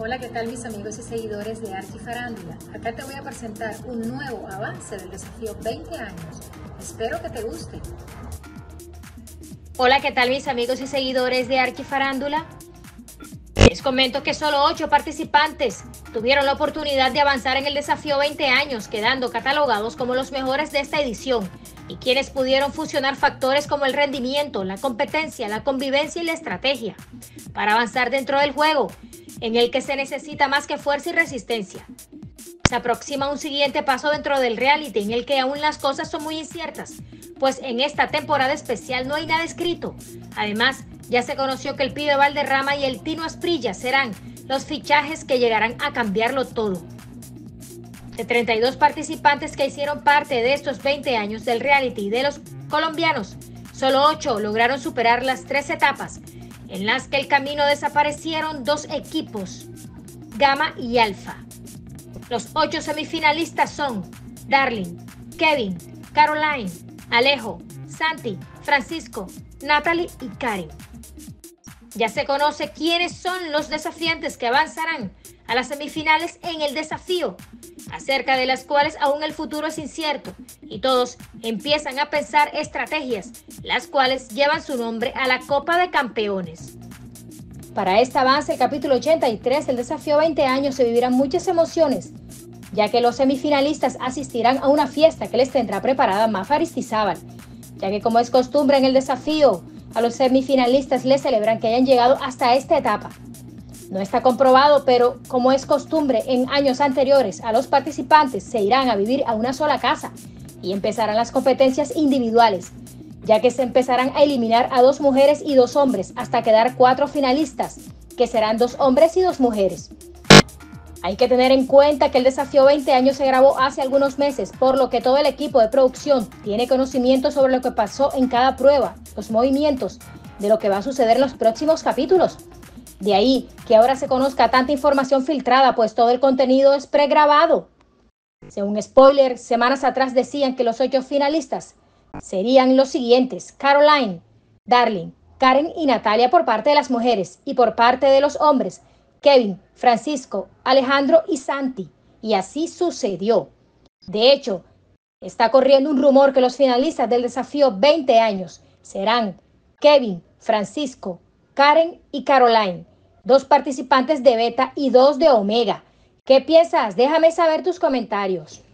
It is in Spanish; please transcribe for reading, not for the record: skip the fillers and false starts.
Hola, ¿qué tal mis amigos y seguidores de Arquifarándula? Acá te voy a presentar un nuevo avance del desafío 20 años. Espero que te guste. Hola, ¿qué tal mis amigos y seguidores de Arquifarándula? Les comento que solo 8 participantes tuvieron la oportunidad de avanzar en el desafío 20 años, quedando catalogados como los mejores de esta edición, y quienes pudieron fusionar factores como el rendimiento, la competencia, la convivencia y la estrategia para avanzar dentro del juego, en el que se necesita más que fuerza y resistencia. Se aproxima un siguiente paso dentro del reality, en el que aún las cosas son muy inciertas, pues en esta temporada especial no hay nada escrito. Además, ya se conoció que el Pibe Valderrama y el Tino Asprilla serán los fichajes que llegarán a cambiarlo todo. De 32 participantes que hicieron parte de estos 20 años del reality de los colombianos, solo 8 lograron superar las 3 etapas, en las que el camino desaparecieron 2 equipos, Gamma y Alfa. Los 8 semifinalistas son Darling, Kevin, Caroline, Alejo, Santi, Francisco, Natalie y Karen. Ya se conoce quiénes son los desafiantes que avanzarán a las semifinales en el desafío, acerca de las cuales aún el futuro es incierto, y todos empiezan a pensar estrategias, las cuales llevan su nombre a la Copa de Campeones. Para este avance, el capítulo 83, el desafío 20 años, se vivirán muchas emociones, ya que los semifinalistas asistirán a una fiesta que les tendrá preparada Mafe Aristizábal, ya que como es costumbre en el desafío, a los semifinalistas les celebran que hayan llegado hasta esta etapa. No está comprobado, pero como es costumbre en años anteriores, a los participantes se irán a vivir a una sola casa y empezarán las competencias individuales, ya que se empezarán a eliminar a 2 mujeres y 2 hombres hasta quedar 4 finalistas, que serán 2 hombres y 2 mujeres. Hay que tener en cuenta que el desafío 20 años se grabó hace algunos meses, por lo que todo el equipo de producción tiene conocimiento sobre lo que pasó en cada prueba, los movimientos, de lo que va a suceder en los próximos capítulos. De ahí que ahora se conozca tanta información filtrada, pues todo el contenido es pregrabado. Según spoiler, semanas atrás decían que los 8 finalistas serían los siguientes: Caroline, Darling, Karen y Natalia por parte de las mujeres, y por parte de los hombres, Kevin, Francisco, Alejandro y Santi. Y así sucedió. De hecho, está corriendo un rumor que los finalistas del desafío 20 años serán Kevin, Francisco, Karen y Caroline, 2 participantes de Beta y 2 de Omega. ¿Qué piensas? Déjame saber tus comentarios.